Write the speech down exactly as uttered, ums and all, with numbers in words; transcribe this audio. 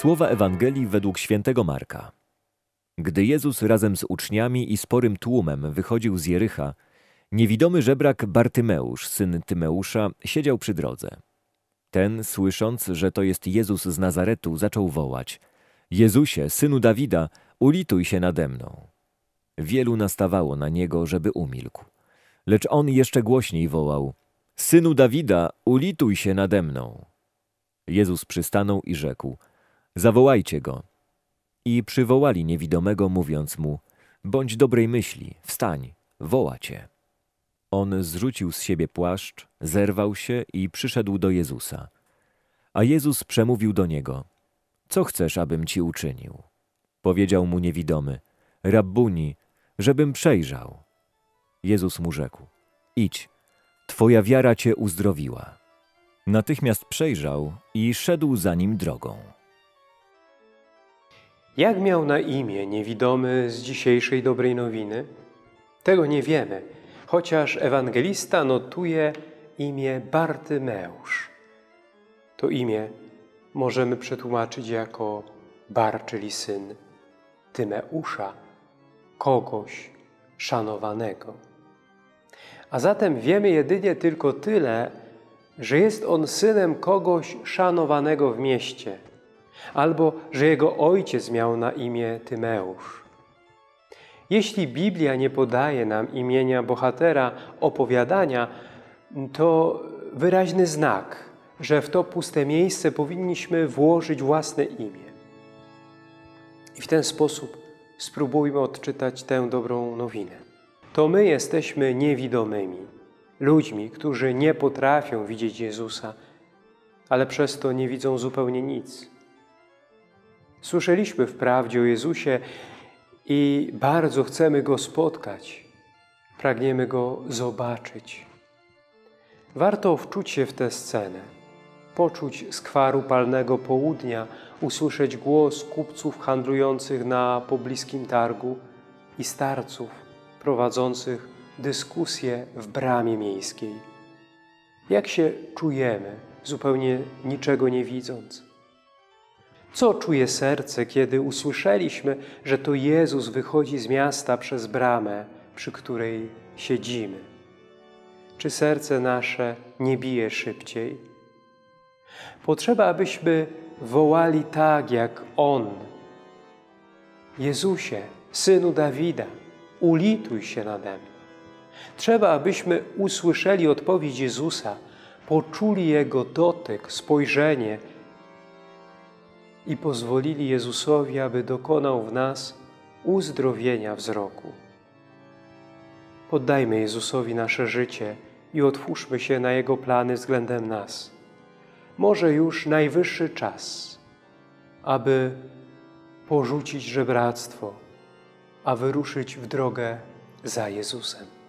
Słowa Ewangelii według świętego Marka. Gdy Jezus razem z uczniami i sporym tłumem wychodził z Jerycha, niewidomy żebrak Bartymeusz, syn Tymeusza, siedział przy drodze. Ten, słysząc, że to jest Jezus z Nazaretu, zaczął wołać: Jezusie, synu Dawida, ulituj się nade mną. Wielu nastawało na niego, żeby umilkł. Lecz on jeszcze głośniej wołał: Synu Dawida, ulituj się nade mną. Jezus przystanął i rzekł: Zawołajcie go. I przywołali niewidomego, mówiąc mu: Bądź dobrej myśli, wstań, woła cię. On zrzucił z siebie płaszcz, zerwał się i przyszedł do Jezusa. A Jezus przemówił do niego: Co chcesz, abym ci uczynił? Powiedział mu niewidomy: Rabbuni, żebym przejrzał. Jezus mu rzekł: Idź, twoja wiara cię uzdrowiła. Natychmiast przejrzał i szedł za nim drogą. Jak miał na imię niewidomy z dzisiejszej dobrej nowiny? Tego nie wiemy, chociaż ewangelista notuje imię Bartymeusz. To imię możemy przetłumaczyć jako Bar, czyli syn Tymeusza, kogoś szanowanego. A zatem wiemy jedynie tylko tyle, że jest on synem kogoś szanowanego w mieście, albo że jego ojciec miał na imię Tymeusz. Jeśli Biblia nie podaje nam imienia bohatera opowiadania, to wyraźny znak, że w to puste miejsce powinniśmy włożyć własne imię. I w ten sposób spróbujmy odczytać tę dobrą nowinę. To my jesteśmy niewidomymi, ludźmi, którzy nie potrafią widzieć Jezusa, ale przez to nie widzą zupełnie nic. Słyszeliśmy wprawdzie o Jezusie i bardzo chcemy Go spotkać. Pragniemy Go zobaczyć. Warto wczuć się w tę scenę, poczuć skwaru palnego południa, usłyszeć głos kupców handlujących na pobliskim targu i starców prowadzących dyskusje w bramie miejskiej. Jak się czujemy, zupełnie niczego nie widząc? Co czuje serce, kiedy usłyszeliśmy, że to Jezus wychodzi z miasta przez bramę, przy której siedzimy? Czy serce nasze nie bije szybciej? Potrzeba, abyśmy wołali tak jak On. Jezusie, synu Dawida, ulituj się nade mną. Trzeba, abyśmy usłyszeli odpowiedź Jezusa, poczuli Jego dotyk, spojrzenie, i pozwolili Jezusowi, aby dokonał w nas uzdrowienia wzroku. Poddajmy Jezusowi nasze życie i otwórzmy się na Jego plany względem nas. Może już najwyższy czas, aby porzucić żebractwo, a wyruszyć w drogę za Jezusem.